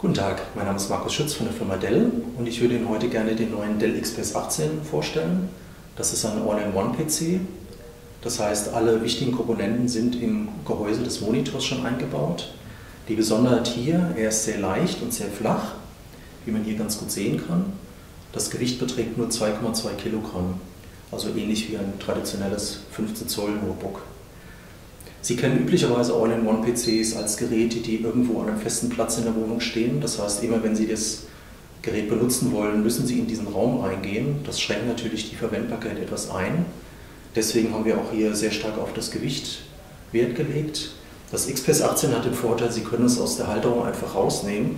Guten Tag, mein Name ist Markus Schütz von der Firma Dell und ich würde Ihnen heute gerne den neuen Dell XPS 18 vorstellen. Das ist ein All-in-One-PC, das heißt, alle wichtigen Komponenten sind im Gehäuse des Monitors schon eingebaut. Die Besonderheit hier, er ist sehr leicht und sehr flach, wie man hier ganz gut sehen kann. Das Gewicht beträgt nur 2,2 Kilogramm, also ähnlich wie ein traditionelles 15-Zoll-Notebook. Sie kennen üblicherweise All-in-One-PCs als Geräte, die irgendwo an einem festen Platz in der Wohnung stehen. Das heißt, immer wenn Sie das Gerät benutzen wollen, müssen Sie in diesen Raum reingehen. Das schränkt natürlich die Verwendbarkeit etwas ein. Deswegen haben wir auch hier sehr stark auf das Gewicht Wert gelegt. Das XPS 18 hat den Vorteil, Sie können es aus der Halterung einfach rausnehmen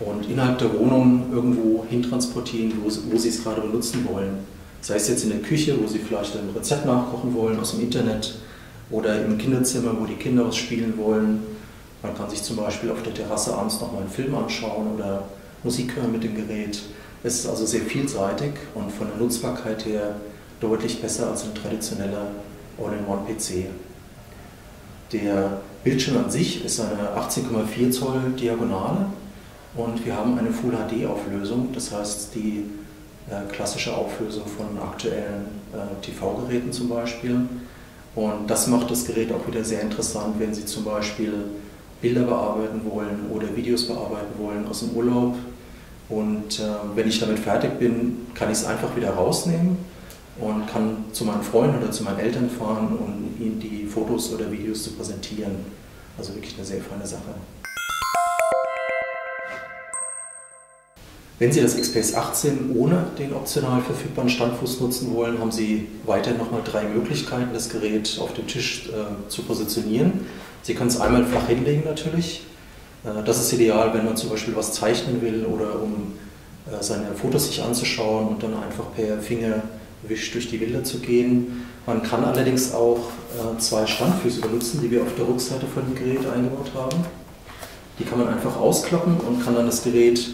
und innerhalb der Wohnung irgendwo hintransportieren, wo Sie es gerade benutzen wollen. Sei es jetzt in der Küche, wo Sie vielleicht ein Rezept nachkochen wollen aus dem Internet, oder im Kinderzimmer, wo die Kinder was spielen wollen. Man kann sich zum Beispiel auf der Terrasse abends nochmal einen Film anschauen oder Musik hören mit dem Gerät. Es ist also sehr vielseitig und von der Nutzbarkeit her deutlich besser als ein traditioneller All-in-One-PC. Der Bildschirm an sich ist eine 18,4 Zoll Diagonale und wir haben eine Full-HD-Auflösung, das heißt die klassische Auflösung von aktuellen TV-Geräten zum Beispiel. Und das macht das Gerät auch wieder sehr interessant, wenn Sie zum Beispiel Bilder bearbeiten wollen oder Videos bearbeiten wollen aus dem Urlaub. Und wenn ich damit fertig bin, kann ich es einfach wieder rausnehmen und kann zu meinen Freunden oder zu meinen Eltern fahren, um ihnen die Fotos oder Videos zu präsentieren. Also wirklich eine sehr feine Sache. Wenn Sie das XPS 18 ohne den optional verfügbaren Standfuß nutzen wollen, haben Sie weiterhin nochmal drei Möglichkeiten, das Gerät auf dem Tisch zu positionieren. Sie können es einmal flach hinlegen natürlich. Das ist ideal, wenn man zum Beispiel was zeichnen will oder um seine Fotos sich anzuschauen und dann einfach per Fingerwisch durch die Bilder zu gehen. Man kann allerdings auch zwei Standfüße benutzen, die wir auf der Rückseite von dem Gerät eingebaut haben. Die kann man einfach ausklappen und kann dann das Gerät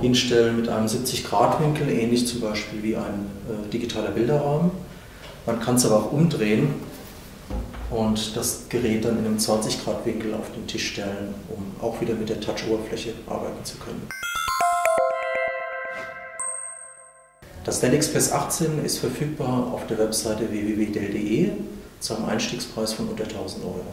hinstellen mit einem 70-Grad-Winkel, ähnlich zum Beispiel wie ein digitaler Bilderrahmen. Man kann es aber auch umdrehen und das Gerät dann in einem 20-Grad-Winkel auf den Tisch stellen, um auch wieder mit der Touch-Oberfläche arbeiten zu können. Das Dell XPS 18 ist verfügbar auf der Webseite www.dell.de zu einem Einstiegspreis von unter 1.000 Euro.